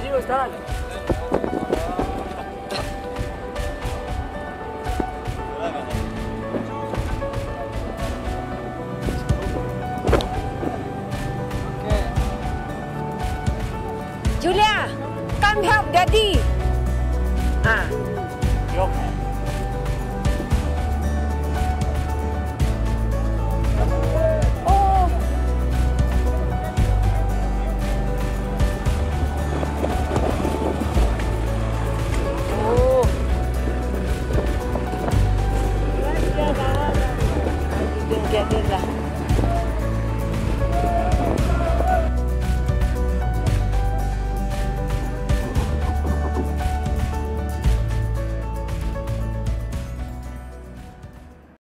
0-0 stand. Julia, come help Daddy. Ah.